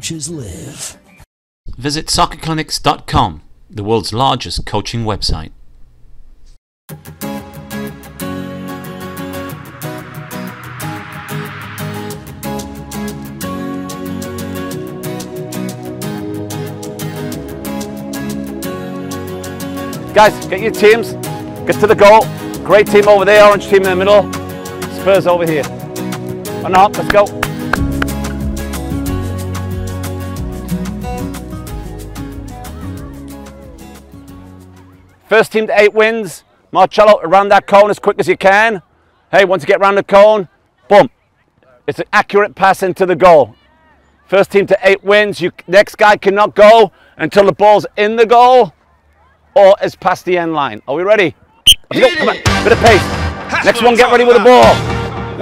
coaches live. Visit SoccerClinics.com, the world's largest coaching website. Guys, get your teams, get to the goal. Great team over there, orange team in the middle, Spurs over here. On the hop, let's go. First team to 8 wins. Marcello, around that cone as quick as you can. Hey, once you get round the cone, boom. It's an accurate pass into the goal. First team to 8 wins. Next guy cannot go until the ball's in the goal or is past the end line. Are we ready? Go, come on, bit of pace. Next one, get ready with the ball.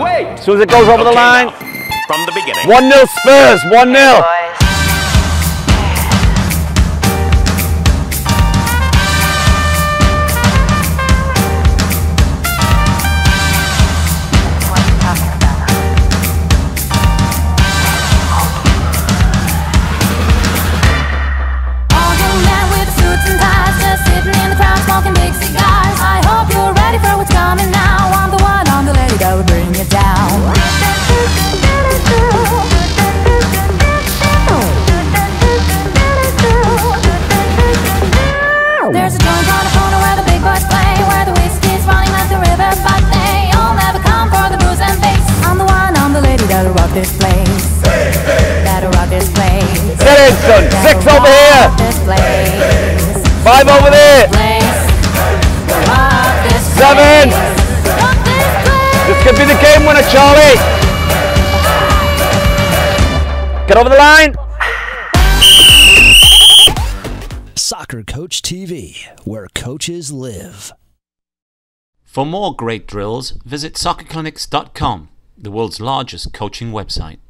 As soon as it goes over the line. From the beginning. 1-0 Spurs, 1-0. This place. Gotta rock this place. Set it, son. 6 over here. 5 over there. 7. This could be the game winner, Charlie. Get over the line. Soccer Coach TV, where coaches live. For more great drills, visit SoccerClinics.com. The world's largest coaching website.